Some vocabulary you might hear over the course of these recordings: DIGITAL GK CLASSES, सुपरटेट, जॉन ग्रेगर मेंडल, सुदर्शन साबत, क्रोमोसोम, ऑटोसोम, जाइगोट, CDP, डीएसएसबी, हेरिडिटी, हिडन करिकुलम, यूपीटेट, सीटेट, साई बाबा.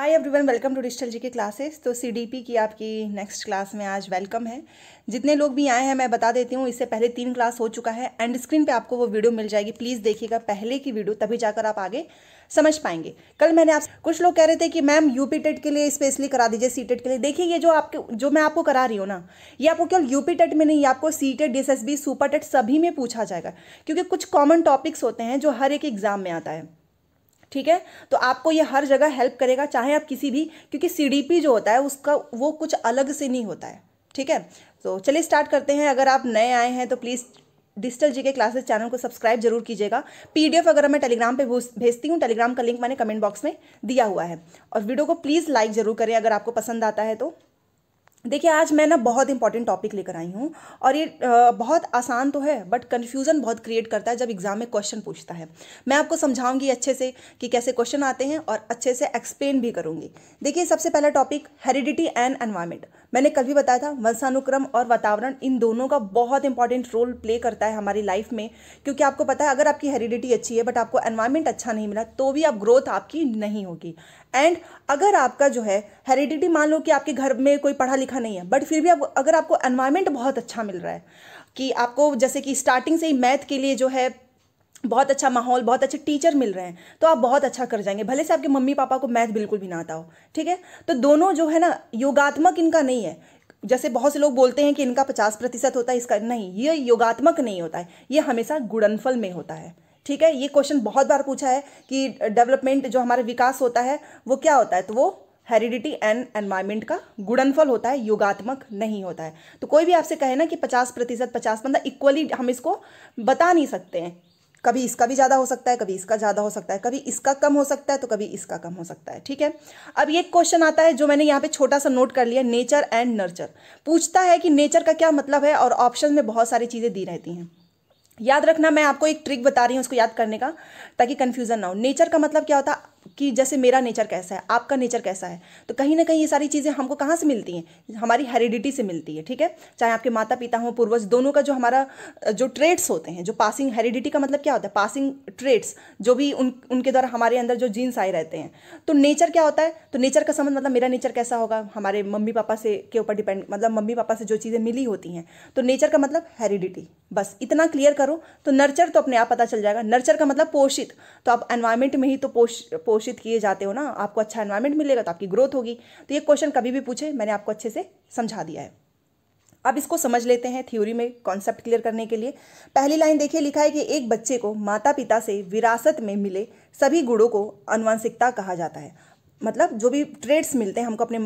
Hi everyone, welcome to digital GK classes. तो CDP की आपकी नेक्स्ट क्लास में आज वेलकम है। जितने लोग भी आए हैं मैं बता देती हूँ, इससे पहले 3 क्लास हो चुका है। एंड स्क्रीन पे आपको वो वीडियो मिल जाएगी, प्लीज़ देखिएगा पहले की वीडियो, तभी जाकर आप आगे समझ पाएंगे। कल मैंने आप कुछ लोग कह रहे थे कि मैम यूपीटेट के लिए स्पेशली करा दीजिए, सीटेट के लिए। देखिए ये जो आपके जो मैं आपको करा रही हूँ ना, ये आपको केवल यूपीटेट में नहीं, आपको सीटेट, डीएसएसबी, सुपरटेट सभी में पूछा जाएगा, क्योंकि कुछ कॉमन टॉपिक्स होते हैं जो हर एक एग्जाम में आता है। ठीक है, तो आपको ये हर जगह हेल्प करेगा, चाहे आप किसी भी, क्योंकि सीडीपी जो होता है उसका वो कुछ अलग से नहीं होता है। ठीक है, तो चलिए स्टार्ट करते हैं। अगर आप नए आए हैं तो please digital GK classes channel को सब्सक्राइब जरूर कीजिएगा। पीडीएफ वगैरह मैं टेलीग्राम पे भेजती हूँ, टेलीग्राम का लिंक मैंने कमेंट बॉक्स में दिया हुआ है। और वीडियो को प्लीज़ लाइक ज़रूर करें अगर आपको पसंद आता है तो। देखिए आज मैं ना बहुत इंपॉर्टेंट टॉपिक लेकर आई हूँ, और ये बहुत आसान तो है बट कन्फ्यूज़न बहुत क्रिएट करता है जब एग्ज़ाम में क्वेश्चन पूछता है। मैं आपको समझाऊंगी अच्छे से कि कैसे क्वेश्चन आते हैं, और अच्छे से एक्सप्लेन भी करूँगी। देखिए सबसे पहला टॉपिक हेरिडिटी एंड एनवायरमेंट। मैंने कल भी बताया था, वंशानुक्रम और वातावरण इन दोनों का बहुत इंपॉर्टेंट रोल प्ले करता है हमारी लाइफ में, क्योंकि आपको पता है अगर आपकी हेरिडिटी अच्छी है बट आपको एनवायरमेंट अच्छा नहीं मिला तो भी आप ग्रोथ आपकी नहीं होगी। एंड अगर आपका जो है हेरिडिटी, मान लो कि आपके घर में कोई पढ़ा लिखा नहीं है बट फिर भी आप, अगर आपको एनवायरमेंट बहुत अच्छा मिल रहा है, कि आपको जैसे कि स्टार्टिंग से ही मैथ के लिए जो है बहुत अच्छा माहौल, बहुत अच्छे टीचर मिल रहे हैं, तो आप बहुत अच्छा कर जाएंगे, भले से आपके मम्मी पापा को मैथ बिल्कुल भी ना आता हो। ठीक है, तो दोनों जो है ना योगात्मक इनका नहीं है। जैसे बहुत से लोग बोलते हैं कि इनका 50% होता है, इसका नहीं, ये योगात्मक नहीं होता है, ये हमेशा गुणनफल में होता है। ठीक है, ये क्वेश्चन बहुत बार पूछा है कि डेवलपमेंट जो हमारा विकास होता है वो क्या होता है, तो वो हेरिडिटी एंड एनवायरमेंट का गुणनफल होता है, योगात्मक नहीं होता है। तो कोई भी आपसे कहे ना कि 50% 50% इक्वली, हम इसको बता नहीं सकते हैं, कभी इसका भी ज़्यादा हो सकता है, कभी इसका ज़्यादा हो सकता है, कभी इसका कम हो सकता है, तो कभी इसका कम हो सकता है। ठीक है, अब ये क्वेश्चन आता है जो मैंने यहाँ पे छोटा सा नोट कर लिया, नेचर एंड नर्चर। पूछता है कि नेचर का क्या मतलब है, और ऑप्शन में बहुत सारी चीज़ें दी रहती हैं। याद रखना, मैं आपको एक ट्रिक बता रही हूँ उसको याद करने का, ताकि कन्फ्यूज़न ना हो। नेचर का मतलब क्या होता है कि जैसे मेरा नेचर कैसा है, आपका नेचर कैसा है, तो कहीं ना कहीं ये सारी चीज़ें हमको कहाँ से मिलती हैं, हमारी हेरिडिटी से मिलती है। ठीक है, चाहे आपके माता पिता हों, पूर्वज, दोनों का जो हमारा जो ट्रेड्स होते हैं, जो पासिंग, हेरिडिटी का मतलब क्या होता है, पासिंग ट्रेड्स, जो भी उनके द्वारा हमारे अंदर जो जीन्स आए रहते हैं। तो नेचर क्या होता है, तो नेचर का संबंध मतलब मेरा नेचर कैसा होगा, हमारे मम्मी पापा से के ऊपर डिपेंड, मतलब मम्मी पापा से जो चीज़ें मिली होती हैं, तो नेचर का मतलब हेरिडिटी। बस इतना क्लियर करो, तो नर्चर तो अपने आप पता चल जाएगा। नर्चर का मतलब पोषित, तो आप एनवायरमेंट में ही तो पोषित किए जाते हो ना, आपको अच्छा एनवायरमेंट मिलेगा तो आपकी ग्रोथ होगी। तो ये क्वेश्चन कभी भी पूछे, मैंने आपको अच्छे से समझा दिया है। अब इसको समझ लेते हैं थ्योरी में, कॉन्सेप्ट क्लियर करने के लिए। पहली लाइन देखिए, लिखा है कि एक बच्चे को माता पिता से विरासत में मिले सभी गुणों को आनुवंशिकता कहा जाता है। मतलब जो भी ट्रेड्स मिलते हैं हमको अपने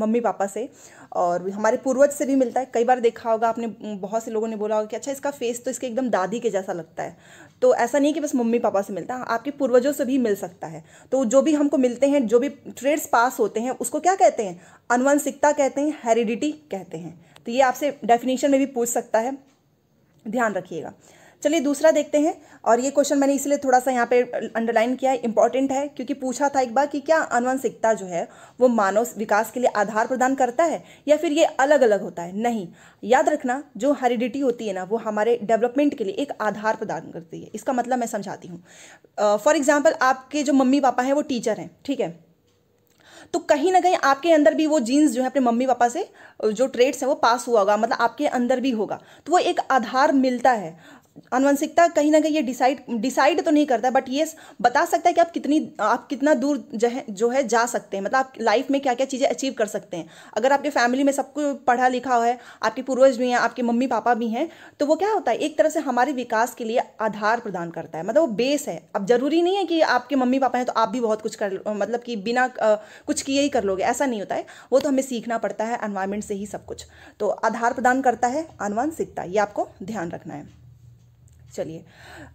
मम्मी पापा से, और हमारे पूर्वज से भी मिलता है। कई बार देखा होगा आपने, बहुत से लोगों ने बोला होगा कि अच्छा इसका फेस तो इसके एकदम दादी के जैसा लगता है, तो ऐसा नहीं कि बस मम्मी पापा से मिलता है, आपके पूर्वजों से भी मिल सकता है। तो जो भी हमको मिलते हैं, जो भी ट्रेड्स पास होते हैं, उसको क्या कहते हैं, आनुवंशिकता कहते हैं, हेरिडिटी कहते हैं। तो ये आपसे डेफिनेशन में भी पूछ सकता है, ध्यान रखिएगा। चलिए दूसरा देखते हैं, और ये क्वेश्चन मैंने इसलिए थोड़ा सा यहाँ पे अंडरलाइन किया है, इंपॉर्टेंट है, क्योंकि पूछा था एक बार कि क्या आनुवंशिकता जो है वो मानव विकास के लिए आधार प्रदान करता है, या फिर ये अलग अलग होता है। नहीं, याद रखना जो हेरिडिटी होती है ना, वो हमारे डेवलपमेंट के लिए एक आधार प्रदान करती है। इसका मतलब मैं समझाती हूँ। फॉर एग्जाम्पल, आपके जो मम्मी पापा हैं वो टीचर हैं, ठीक है, तो कहीं ना कहीं आपके अंदर भी वो जीन्स जो है अपने मम्मी पापा से, जो ट्रेड्स हैं वो पास हुआ होगा, मतलब आपके अंदर भी होगा, तो वो एक आधार मिलता है। आनुवंशिकता कहीं ना कहीं ये डिसाइड तो नहीं करता, बट ये बता सकता है कि आप कितना दूर जो है जा सकते हैं, मतलब आप लाइफ में क्या क्या चीज़ें अचीव कर सकते हैं। अगर आपके फैमिली में सबको पढ़ा लिखा हुआ है, आपके पूर्वज भी हैं, आपके मम्मी पापा भी हैं, तो वो क्या होता है, एक तरह से हमारे विकास के लिए आधार प्रदान करता है, मतलब वो बेस है। अब जरूरी नहीं है कि आपके मम्मी पापा हैं तो आप भी बहुत कुछ कर, मतलब कि बिना कुछ किए ही कर लोगे, ऐसा नहीं होता है, वो तो हमें सीखना पड़ता है एनवायरमेंट से ही सब कुछ। तो आधार प्रदान करता है आनुवंशिकता, ये आपको ध्यान रखना है। चलिए,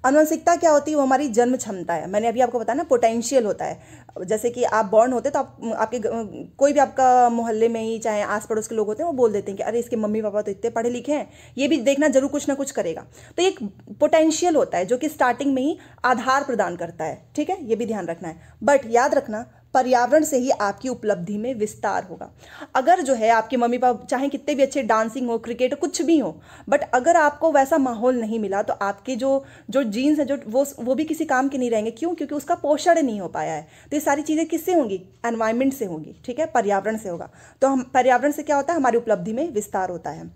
आनुवंशिकता क्या होती है, वो हमारी जन्म क्षमता है। मैंने अभी आपको बताया ना, पोटेंशियल होता है, जैसे कि आप बॉर्न होते तो आपके कोई भी, आपका मोहल्ले में ही चाहे आस पड़ोस के लोग होते हैं, वो बोल देते हैं कि अरे इसके मम्मी पापा तो इतने पढ़े लिखे हैं, ये भी देखना जरूर कुछ ना कुछ करेगा। तो एक पोटेंशियल होता है जो कि स्टार्टिंग में ही आधार प्रदान करता है। ठीक है, ये भी ध्यान रखना है। बट याद रखना, पर्यावरण से ही आपकी उपलब्धि में विस्तार होगा। अगर जो है आपके मम्मी पापा चाहे कितने भी अच्छे डांसिंग हो, क्रिकेट हो, कुछ भी हो, बट अगर आपको वैसा माहौल नहीं मिला तो आपके जो जीन्स हैं, जो वो भी किसी काम के नहीं रहेंगे। क्यों? क्योंकि उसका पोषण नहीं हो पाया है। तो ये सारी चीज़ें किससे होंगी? एनवायरमेंट से होंगी, ठीक है, पर्यावरण से होगा। तो हम पर्यावरण से क्या होता है, हमारी उपलब्धि में विस्तार होता है।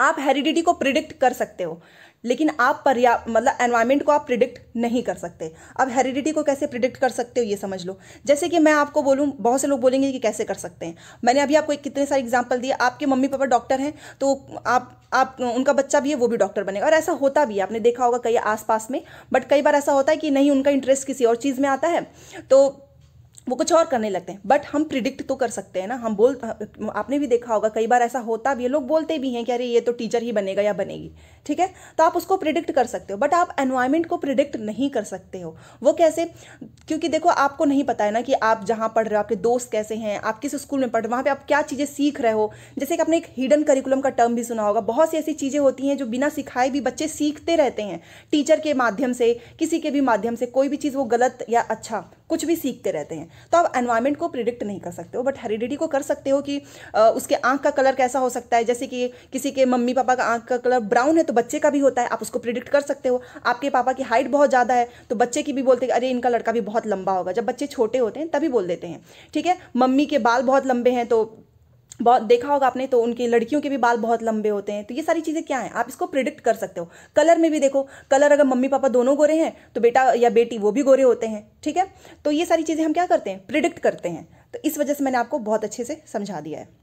आप हेरिडिटी को प्रिडिक्ट कर सकते हो, लेकिन आप एनवायरमेंट को आप प्रिडिक्ट नहीं कर सकते। अब हेरिडिटी को कैसे प्रिडिक्ट कर सकते हो ये समझ लो। जैसे कि मैं आपको बोलूँ, बहुत से लोग बोलेंगे कि कैसे कर सकते हैं, मैंने अभी आपको कितने सारे एग्जाम्पल दिए। आपके मम्मी पापा डॉक्टर हैं तो आप उनका बच्चा भी है वो भी डॉक्टर बनेगा, और ऐसा होता भी है, आपने देखा होगा कई आसपास में। बट कई बार ऐसा होता है कि नहीं, उनका इंटरेस्ट किसी और चीज़ में आता है तो वो कुछ और करने लगते हैं। बट हम प्रिडिक्ट तो कर सकते हैं ना, हम आपने भी देखा होगा कई बार ऐसा होता भी है, लोग बोलते भी हैं कि अरे ये तो टीचर ही बनेगा या बनेगी, ठीक है। तो आप उसको प्रिडिक्ट कर सकते हो, बट आप एनवायरमेंट को प्रिडिक्ट नहीं कर सकते हो। वो कैसे? क्योंकि देखो आपको नहीं पता है ना कि आप जहाँ पढ़ रहे हो आपके दोस्त कैसे हैं, आप किस स्कूल में पढ़ रहे हो, वहाँ पर आप क्या चीज़ें सीख रहे हो। जैसे कि आपने एक हिडन करिकुलम का टर्म भी सुना होगा, बहुत सी ऐसी चीज़ें होती हैं जो बिना सिखाए भी बच्चे सीखते रहते हैं, टीचर के माध्यम से, किसी के भी माध्यम से, कोई भी चीज़ वो गलत या अच्छा कुछ भी सीखते रहते हैं। तो आप एनवायरमेंट को प्रिडिक्ट नहीं कर सकते हो, बट हेरिडिटी को कर सकते हो कि उसके आंख का कलर कैसा हो सकता है। जैसे कि किसी के मम्मी पापा का आंख का कलर ब्राउन है तो बच्चे का भी होता है, आप उसको प्रिडिक्ट कर सकते हो। आपके पापा की हाइट बहुत ज़्यादा है तो बच्चे की भी बोलते हैं अरे इनका लड़का भी बहुत लंबा होगा, जब बच्चे छोटे होते हैं तभी बोल देते हैं, ठीक है। मम्मी के बाल बहुत लंबे हैं तो बहुत देखा होगा आपने, तो उनकी लड़कियों के भी बाल बहुत लंबे होते हैं। तो ये सारी चीज़ें क्या हैं, आप इसको प्रिडिक्ट कर सकते हो। कलर में भी देखो, कलर अगर मम्मी पापा दोनों गोरे हैं तो बेटा या बेटी वो भी गोरे होते हैं, ठीक है। तो ये सारी चीज़ें हम क्या करते हैं, प्रिडिक्ट करते हैं। तो इस वजह से मैंने आपको बहुत अच्छे से समझा दिया है।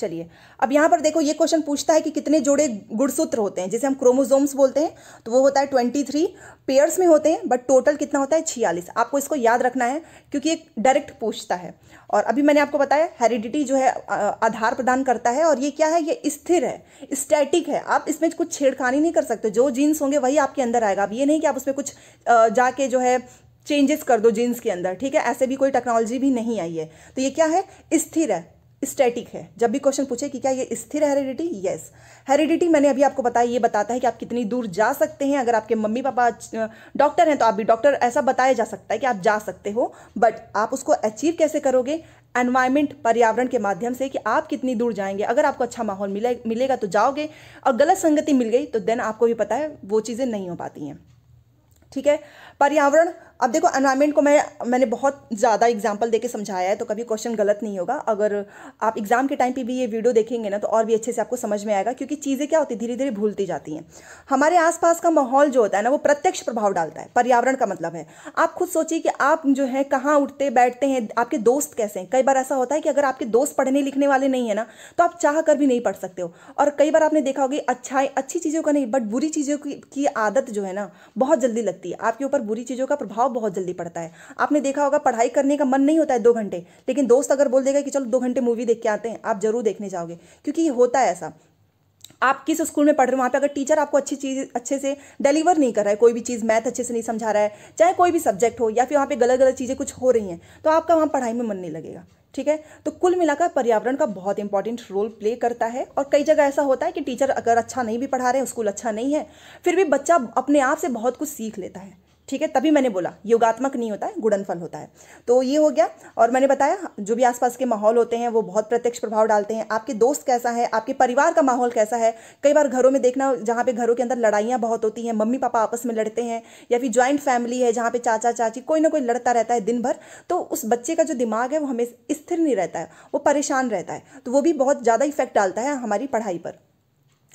चलिए अब यहाँ पर देखो, ये क्वेश्चन पूछता है कि कितने जोड़े गुणसूत्र होते हैं, जिसे हम क्रोमोसोम्स बोलते हैं, तो वो होता है 23 पेयर्स में होते हैं, बट टोटल कितना होता है 46। आपको इसको याद रखना है क्योंकि ये डायरेक्ट पूछता है। और अभी मैंने आपको बताया हेरिडिटी जो है आधार प्रदान करता है, और ये क्या है, ये स्थिर है, स्टैटिक है, आप इसमें कुछ छेड़खानी नहीं कर सकते। जो जीन्स होंगे वही आपके अंदर आएगा। अब ये नहीं कि आप उसमें कुछ जाके जो है चेंजेस कर दो जीन्स के अंदर, ठीक है, ऐसे भी कोई टेक्नोलॉजी भी नहीं आई है। तो ये क्या है, स्थिर है, स्टैटिक है। जब भी क्वेश्चन पूछे कि क्या ये स्थिर है हेरिडिटी, यस। हेरिडिटी मैंने अभी आपको बताया, ये बताता है कि आप कितनी दूर जा सकते हैं। अगर आपके मम्मी पापा डॉक्टर हैं तो आप भी डॉक्टर, ऐसा बताया जा सकता है कि आप जा सकते हो, बट आप उसको अचीव कैसे करोगे, एनवायरमेंट, पर्यावरण के माध्यम से, कि आप कितनी दूर जाएंगे। अगर आपको अच्छा माहौल मिलेगा तो जाओगे, और गलत संगति मिल गई तो देन आपको भी पता है वो चीज़ें नहीं हो पाती हैं, ठीक है। पर्यावरण, अब देखो एनवायरमेंट को मैंने बहुत ज़्यादा एग्जाम्पल देके समझाया है, तो कभी क्वेश्चन गलत नहीं होगा। अगर आप एग्जाम के टाइम पे भी ये वीडियो देखेंगे ना तो और भी अच्छे से आपको समझ में आएगा, क्योंकि चीज़ें क्या होती है, धीरे धीरे भूलती जाती हैं। हमारे आसपास का माहौल जो होता है ना, वो प्रत्यक्ष प्रभाव डालता है, पर्यावरण का मतलब है। आप खुद सोचिए कि आप जो है कहाँ उठते बैठते हैं, आपके दोस्त कैसे हैं। कई बार ऐसा होता है कि अगर आपके दोस्त पढ़ने लिखने वाले नहीं है ना तो आप चाह कर भी नहीं पढ़ सकते हो। और कई बार आपने देखा होगा अच्छी चीज़ों का नहीं बट बुरी चीज़ों की आदत जो है ना बहुत जल्दी लगती है, आपके ऊपर बुरी चीज़ों का प्रभाव बहुत जल्दी पड़ता है। आपने देखा होगा पढ़ाई करने का मन नहीं होता है 2 घंटे, लेकिन दोस्त अगर बोल देगा कि चलो 2 घंटे मूवी देख के आते हैं, आप जरूर देखने जाओगे, क्योंकि ये होता है ऐसा। आप किस स्कूल में पढ़ रहे हो, वहाँ पे अगर टीचर आपको अच्छे से डिलीवर नहीं कर रहा है, कोई भी चीज़ मैथ अच्छे से नहीं समझा रहा है, चाहे कोई भी सब्जेक्ट हो, या फिर वहाँ पे गलत गलत चीज़ें कुछ हो रही हैं, तो आपका वहाँ पढ़ाई में मन नहीं लगेगा, ठीक है। तो कुल मिलाकर पर्यावरण का बहुत इंपॉर्टेंट रोल प्ले करता है। और कई जगह ऐसा होता है कि टीचर अगर अच्छा नहीं भी पढ़ा रहे, स्कूल अच्छा नहीं है, फिर भी बच्चा अपने आप से बहुत कुछ सीख लेता है, ठीक है। तभी मैंने बोला योगात्मक नहीं होता है, गुणनफल होता है। तो ये हो गया। और मैंने बताया जो भी आसपास के माहौल होते हैं वो बहुत प्रत्यक्ष प्रभाव डालते हैं। आपके दोस्त कैसा है, आपके परिवार का माहौल कैसा है। कई बार घरों में देखना, जहाँ पे घरों के अंदर लड़ाइयाँ बहुत होती हैं, मम्मी पापा आपस में लड़ते हैं, या फिर ज्वाइंट फैमिली है जहाँ पे चाचा चाची कोई ना कोई लड़ता रहता है दिन भर, तो उस बच्चे का जो दिमाग है वो हमेशा स्थिर नहीं रहता है, वो परेशान रहता है। तो वो भी बहुत ज़्यादा इफेक्ट डालता है हमारी पढ़ाई पर।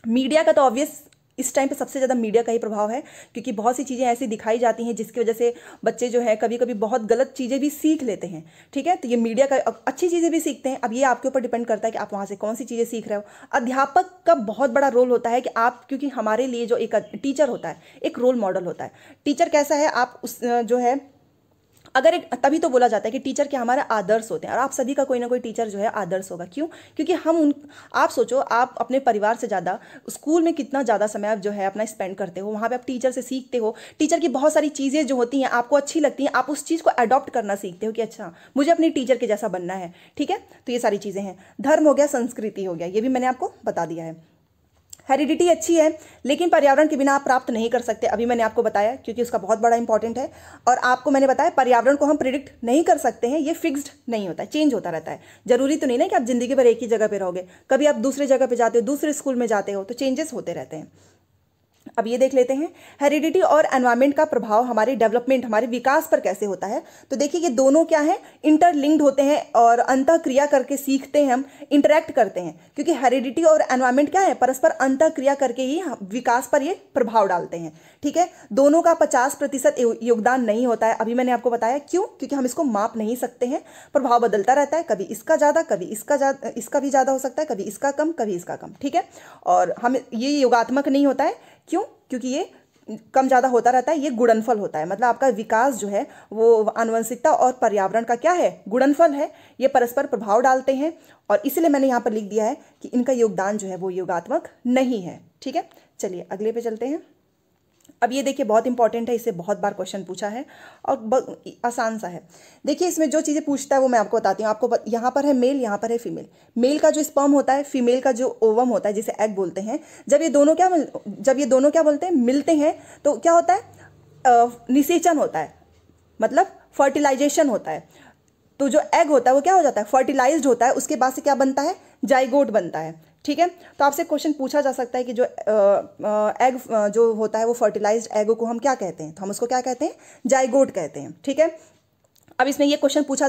मीडिया का तो ऑब्वियस इस टाइम पे सबसे ज़्यादा मीडिया का ही प्रभाव है, क्योंकि बहुत सी चीज़ें ऐसी दिखाई जाती हैं जिसकी वजह से बच्चे जो है कभी कभी बहुत गलत चीज़ें भी सीख लेते हैं, ठीक है। तो ये मीडिया का, अच्छी चीज़ें भी सीखते हैं। अब ये आपके ऊपर डिपेंड करता है कि आप वहाँ से कौन सी चीज़ें सीख रहे हो। अध्यापक का बहुत बड़ा रोल होता है कि आप, क्योंकि हमारे लिए जो एक टीचर होता है एक रोल मॉडल होता है। टीचर कैसा है, आप उस जो है अगर एक, तभी तो बोला जाता है कि टीचर के हमारा आदर्श होते हैं, और आप सभी का कोई ना कोई टीचर जो है आदर्श होगा। क्यों? क्योंकि हम आप सोचो, आप अपने परिवार से ज़्यादा स्कूल में कितना ज़्यादा समय आप जो है अपना स्पेंड करते हो, वहाँ पे आप टीचर से सीखते हो, टीचर की बहुत सारी चीज़ें जो होती हैं आपको अच्छी लगती हैं, आप उस चीज़ को अडॉप्ट करना सीखते हो कि अच्छा मुझे अपने टीचर के जैसा बनना है, ठीक है। तो ये सारी चीज़ें हैं। धर्म हो गया, संस्कृति हो गया, ये भी मैंने आपको बता दिया है। हेरिडिटी अच्छी है लेकिन पर्यावरण के बिना आप प्राप्त नहीं कर सकते, अभी मैंने आपको बताया, क्योंकि उसका बहुत बड़ा इंपॉर्टेंट है। और आपको मैंने बताया पर्यावरण को हम प्रिडिक्ट नहीं कर सकते हैं, ये फिक्स्ड नहीं होता है, चेंज होता रहता है। जरूरी तो नहीं ना कि आप जिंदगी भर एक ही जगह पर रहोगे, कभी आप दूसरे जगह पर जाते हो, दूसरे स्कूल में जाते हो, तो चेंजेस होते रहते हैं। अब ये देख लेते हैं हेरिडिटी और एनवायरमेंट का प्रभाव हमारे डेवलपमेंट, हमारे विकास पर कैसे होता है। तो देखिए ये दोनों क्या है, इंटरलिंक्ड होते हैं और अंतःक्रिया करके सीखते हैं हम, इंटरैक्ट करते हैं, क्योंकि हेरिडिटी और एनवायरमेंट क्या है, परस्पर अंतःक्रिया करके ही विकास पर ये प्रभाव डालते हैं। ठीक है, दोनों का 50% योगदान नहीं होता है, अभी मैंने आपको बताया क्यों, क्योंकि हम इसको माप नहीं सकते हैं, प्रभाव बदलता रहता है, कभी इसका ज़्यादा, कभी इसका भी ज़्यादा हो सकता है, कभी इसका कम, कभी इसका कम। ठीक है, और हम ये योगात्मक नहीं होता है, क्यों, क्योंकि ये कम ज़्यादा होता रहता है, ये गुणनफल होता है, मतलब आपका विकास जो है वो आनुवंशिकता और पर्यावरण का क्या है, गुणनफल है, ये परस्पर प्रभाव डालते हैं। और इसलिए मैंने यहाँ पर लिख दिया है कि इनका योगदान जो है वो योगात्मक नहीं है। ठीक है, चलिए अगले पे चलते हैं। अब ये देखिए बहुत इंपॉर्टेंट है, इससे बहुत बार क्वेश्चन पूछा है और आसान सा है। देखिए इसमें जो चीज़ें पूछता है वो मैं आपको बताती हूँ। आपको यहाँ पर है मेल, यहाँ पर है फीमेल। मेल का जो स्पर्म होता है, फीमेल का जो ओवम होता है, जिसे एग बोलते हैं, जब ये दोनों क्या बोलते हैं, मिलते हैं, तो क्या होता है, निषेचन होता है, मतलब फर्टिलाइजेशन होता है। तो जो एग होता है वो क्या हो जाता है, फर्टिलाइज्ड होता है, उसके बाद से क्या बनता है, जाइगोट बनता है। ठीक है, तो आपसे क्वेश्चन पूछा जा सकता है कि जो एग जो होता है वो फर्टिलाइज्ड एग को हम क्या कहते हैं, तो हम उसको क्या कहते हैं, जाइगोट कहते हैं। ठीक है, अब इसमें ये क्वेश्चन पूछा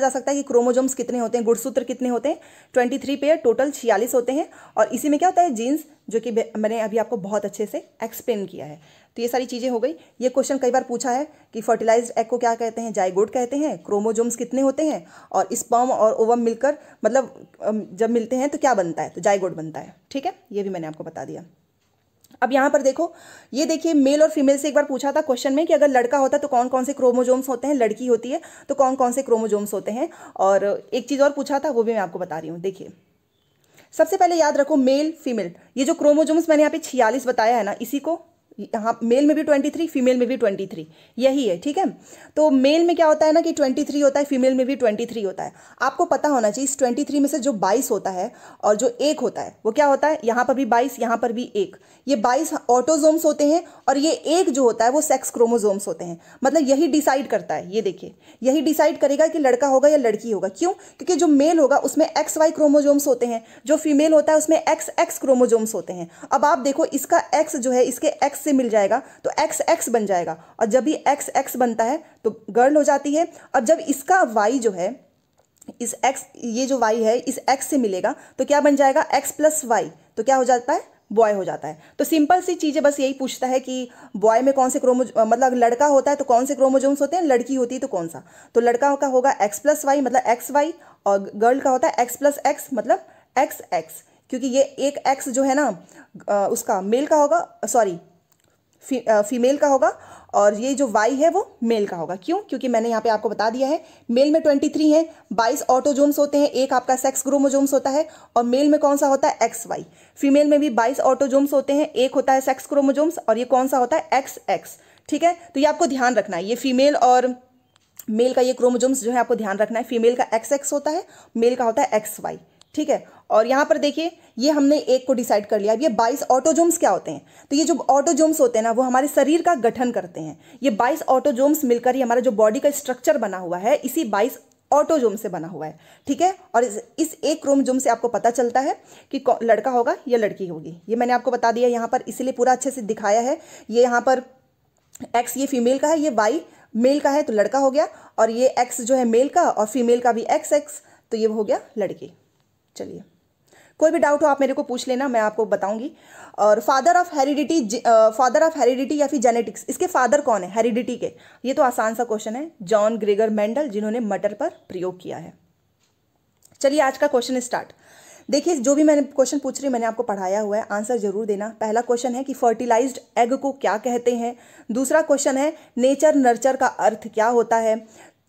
जा सकता है कि क्रोमोसोम्स कितने होते हैं, गुणसूत्र कितने होते हैं, 23 पेयर, टोटल 46 होते हैं। और इसी में क्या होता है, जीन्स, जो कि मैंने अभी आपको बहुत अच्छे से एक्सप्लेन किया है। तो ये सारी चीज़ें हो गई। ये क्वेश्चन कई बार पूछा है कि फर्टिलाइज्ड एग को क्या कहते हैं, जाइगोट कहते हैं, क्रोमोसोम्स कितने होते हैं, और स्पर्म और ओवम मिलकर, मतलब जब मिलते हैं तो क्या बनता है, तो जाइगोट बनता है। ठीक है, ये भी मैंने आपको बता दिया। अब यहाँ पर देखो, ये देखिए मेल और फीमेल से एक बार पूछा था क्वेश्चन में कि अगर लड़का होता है तो कौन कौन से क्रोमोसोम्स होते हैं, लड़की होती है तो कौन कौन से क्रोमोसोम्स होते हैं। और एक चीज़ और पूछा था, वो भी मैं आपको बता रही हूँ। देखिए सबसे पहले याद रखो मेल फीमेल, ये जो क्रोमोसोम्स मैंने यहाँ पे 46 बताया है ना, इसी को यहाँ मेल में भी 23, फीमेल में भी 23 यही है। ठीक है, तो मेल में क्या होता है ना कि 23 होता है, फीमेल में भी 23 होता है। आपको पता होना चाहिए इस 23 में से जो 22 होता है और जो 1 होता है वो क्या होता है, यहाँ पर भी 22, यहाँ पर भी 1, ये 22 ऑटोसोम्स होते हैं और ये 1 जो होता है वो सेक्स क्रोमोसोम्स होते हैं। मतलब यही डिसाइड करता है, ये देखिए यही डिसाइड करेगा कि लड़का होगा या लड़की होगा। क्यों, क्योंकि जो मेल होगा उसमें XY क्रोमोसोम्स होते हैं, जो फीमेल होता है उसमें XX क्रोमोसोम्स होते हैं। अब आप देखो इसका X जो है इसके X मिल जाएगा तो XX बन जाएगा, और जब भी XX बनता है तो गर्ल हो जाती है। अब जब इसका Y जो है इस X, ये जो Y है इस X से मिलेगा तो क्या बन जाएगा, X + Y, तो क्या हो जाता है, बॉय हो जाता है। तो सिंपल सी चीज़ें, बस यही पूछता है कि बॉय में कौन से मतलब लड़का होता है तो कौन से क्रोमोसोम्स होते हैं, लड़की होती है तो कौन सा, तो लड़का का होगा X + Y मतलब XY, और गर्ल का होता है X + X मतलब XX, क्योंकि ये एक X जो है ना उसका मेल का होगा, सॉरी फीमेल का होगा, और ये जो Y है वो मेल का होगा। क्यों, क्योंकि मैंने यहाँ पे आपको बता दिया है मेल में 23 है, 22 ऑटोसोम्स होते हैं, 1 आपका सेक्स क्रोमोसोम्स होता है, और मेल में कौन सा होता है XY, फीमेल में भी 22 ऑटोसोम्स होते हैं, 1 होता है सेक्स क्रोमोसोम्स, और ये कौन सा होता है XX। ठीक है, तो ये आपको ध्यान रखना है, ये फीमेल और मेल का ये क्रोमोसोम्स जो है आपको ध्यान रखना है, फीमेल का XX होता है, मेल का होता है XY। ठीक है, और यहाँ पर देखिए ये हमने 1 को डिसाइड कर लिया। अब ये 22 ऑटोसोम्स क्या होते हैं, तो ये जो ऑटोसोम्स होते हैं ना वो हमारे शरीर का गठन करते हैं। ये 22 ऑटोसोम्स मिलकर ही हमारा जो बॉडी का स्ट्रक्चर बना हुआ है, इसी 22 ऑटोसोम से बना हुआ है। ठीक है, और इस 1 क्रोमोसोम से आपको पता चलता है कि लड़का होगा या लड़की होगी। ये मैंने आपको बता दिया यहाँ पर, इसीलिए पूरा अच्छे से दिखाया है। ये यहाँ पर X ये फीमेल का है, ये Y मेल का है तो लड़का हो गया, और ये X जो है मेल का, और फीमेल का भी XX, तो ये हो गया लड़की। चलिए कोई भी डाउट हो आप मेरे को पूछ लेना, मैं आपको बताऊंगी। और फादर ऑफ हेरिडिटी या फिर जेनेटिक्स, इसके फादर कौन है हेरिडिटी के, ये तो आसान सा क्वेश्चन है, जॉन ग्रेगर मेंडल, जिन्होंने मटर पर प्रयोग किया है। चलिए आज का क्वेश्चन स्टार्ट। देखिए जो भी मैंने क्वेश्चन पूछ रही हूँ मैंने आपको पढ़ाया हुआ है, आंसर जरूर देना। पहला क्वेश्चन है कि फर्टिलाइज्ड एग को क्या कहते हैं, दूसरा क्वेश्चन है नेचर नर्चर का अर्थ क्या होता है,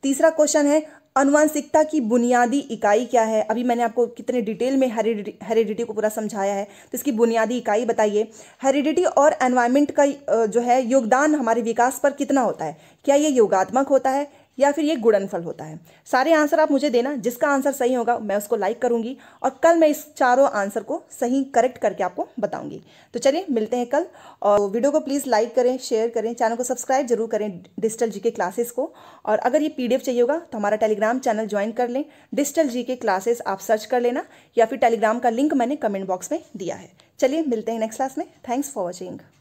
तीसरा क्वेश्चन है अनुवांशिकता की बुनियादी इकाई क्या है। अभी मैंने आपको कितने डिटेल में हेरिडिटी को पूरा समझाया है, तो इसकी बुनियादी इकाई बताइए। हेरिडिटी और एनवायरमेंट का जो है योगदान हमारे विकास पर कितना होता है, क्या ये योगात्मक होता है या फिर ये गुणनफल होता है। सारे आंसर आप मुझे देना, जिसका आंसर सही होगा मैं उसको लाइक करूँगी और कल मैं इस चारों आंसर को सही करेक्ट करके आपको बताऊँगी। तो चलिए मिलते हैं कल, और वीडियो को प्लीज़ लाइक करें, शेयर करें, चैनल को सब्सक्राइब जरूर करें डिजिटल जीके क्लासेस को। और अगर ये PDF चाहिए होगा तो हमारा टेलीग्राम चैनल ज्वाइन कर लें, डिजिटल जीके क्लासेस आप सर्च कर लेना, या फिर टेलीग्राम का लिंक मैंने कमेंट बॉक्स में दिया है। चलिए मिलते हैं नेक्स्ट क्लास में। Thanks for watching.